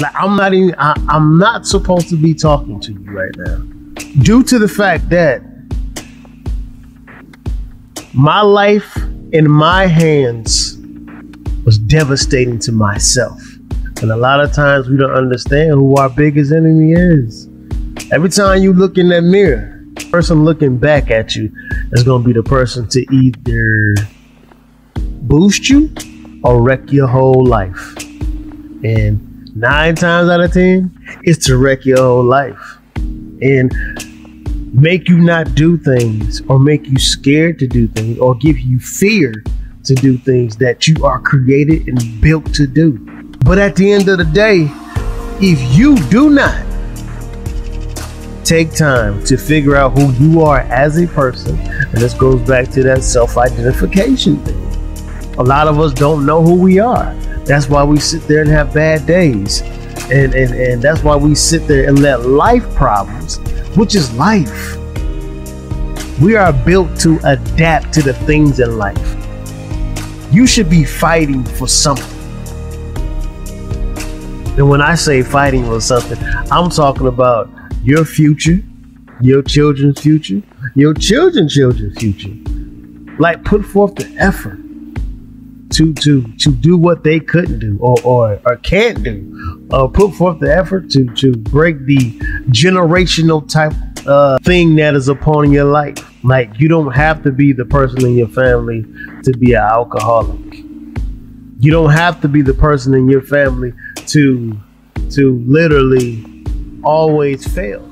Like, I'm not supposed to be talking to you right now, due to the fact that my life in my hands was devastating to myself. And a lot of times we don't understand who our biggest enemy is. Every time you look in that mirror, the person looking back at you is going to be the person to either boost you or wreck your whole life. And 9 times out of 10, it's to wreck your whole life and make you not do things, or make you scared to do things, or give you fear to do things that you are created and built to do. But at the end of the day, if you do not take time to figure out who you are as a person, and this goes back to that self-identification thing. A lot of us don't know who we are. That's why we sit there and have bad days. And that's why we sit there and let life problems, which is life. We are built to adapt to the things in life. You should be fighting for something. And when I say fighting for something, I'm talking about your future, your children's future, your children's future. Like, put forth the effort to do what they couldn't do or can't do, put forth the effort to break the generational type thing that is upon your life. Like, you don't have to be the person in your family to be an alcoholic. You don't have to be the person in your family to literally always fail.